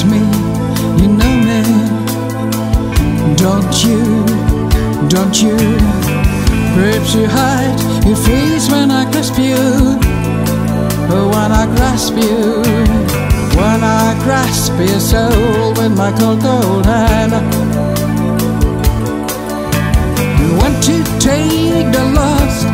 hurt me, you know me. Don't you? Perhaps you hide your face when I clasp you. Oh, when I grasp you, when I grasp your soul with my cold old hand. You want to take the loss,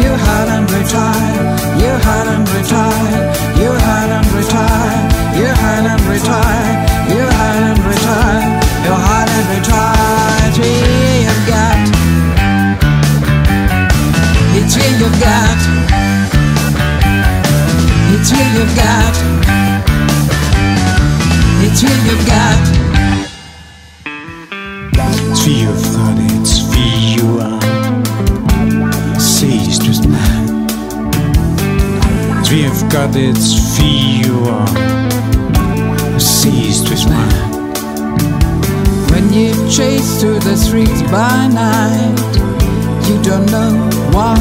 you hide and retire, you hide and retire, you hide and retire, you hide and retire, you hide and retire, you hide and retire. It's here you've got, it's here you've got, it's here you've got, it's here you've got. It's for your thought, it's for you are. Say it's just now. We've got its few seized with mine. When you chase through the streets by night, you don't know why.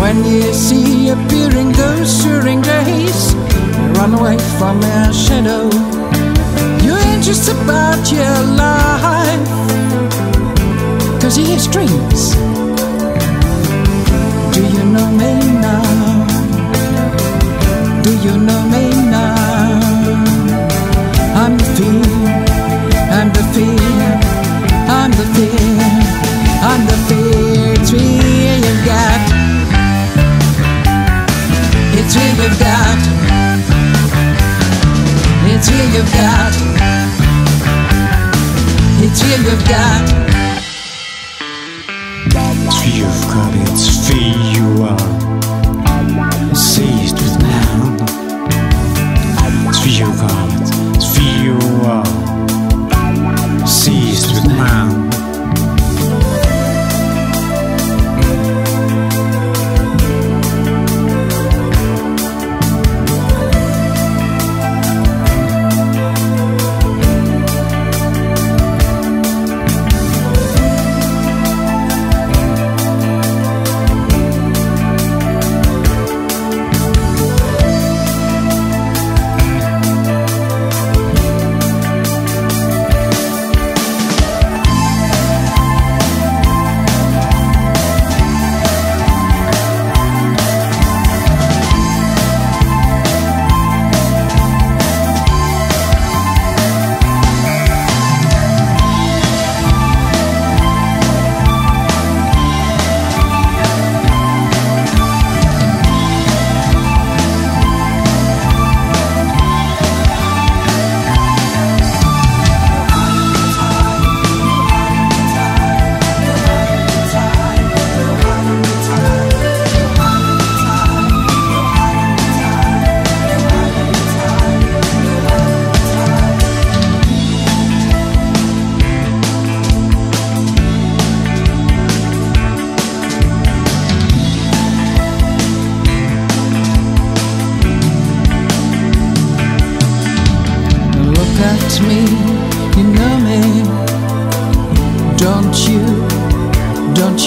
When you see appearing those searing days, run away from your shadow. You ain't just about your life, cause he has dreams. Do you know me now? Do you know me now? I'm the fear, I'm the fear, I'm the fear, I'm the fear. It's fear you've got, it's fear you've got, it's fear you've got, it's fear you've got. It's fear you've got, it's fear you are seized with now. Fear you got, fear you are seized with man. Me, you know me. Don't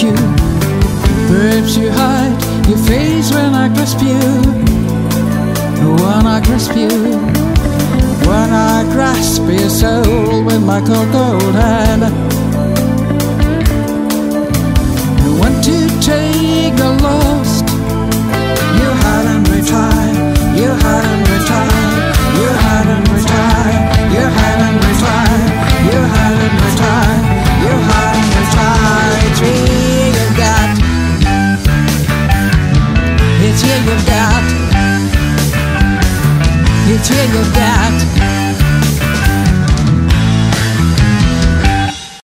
you? Perhaps you hide your face when I grasp you. When I grasp you, when I grasp your soul with my cold, cold hand. You want to take the lost, you hide and retire, you hide and retire, you hide and retire. You hide and retire, you hide and retire, you hide and retire. It's here you've got, it's here you've got, it's here you've got.